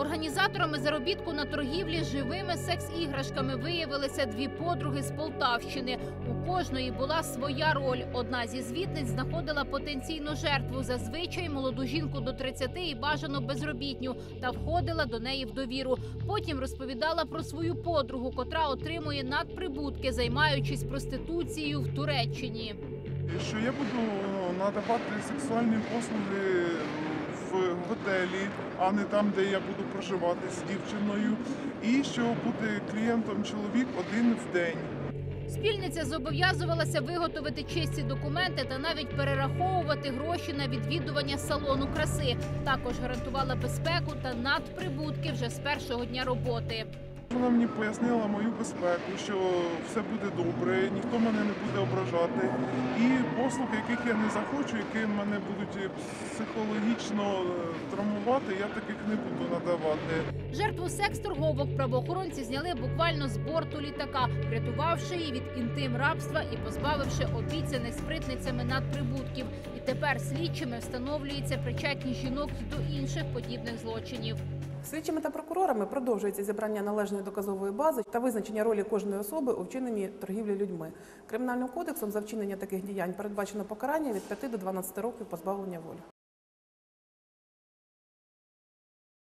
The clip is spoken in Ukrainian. Організаторами заробітку на торгівлі живими секс-іграшками виявилися дві подруги з Полтавщини. У кожної була своя роль. Одна зі звітниць знаходила потенційну жертву, зазвичай молоду жінку до 30 і бажано безробітню, та входила до неї в довіру. Потім розповідала про свою подругу, котра отримує надприбутки, займаючись проституцією в Туреччині. Що я буду надавати сексуальні послуги в готелі, а не там, де я буду проживати з дівчиною, і що буде клієнтом чоловік один в день. Спільниця зобов'язувалася виготовити чисті документи та навіть перераховувати гроші на відвідування салону краси. Також гарантувала безпеку та надприбутки вже з першого дня роботи. Вона мені пояснила мою безпеку, що все буде добре, ніхто мене не буде ображати. І послуги, яких я не захочу, які мене будуть психологічно травмувати, я таких не буду надавати. Жертву секс-торговок правоохоронці зняли буквально з борту літака, врятувавши її від інтим-рабства і позбавивши обіцяних спритницями надприбутків. І тепер слідчими встановлюється причетність жінок до інших подібних злочинів. Слідчими та прокурорами продовжується зібрання належної доказової бази та визначення ролі кожної особи у вчиненні торгівлі людьми. Кримінальним кодексом за вчинення таких діянь передбачено покарання від 5 до 12 років позбавлення волі.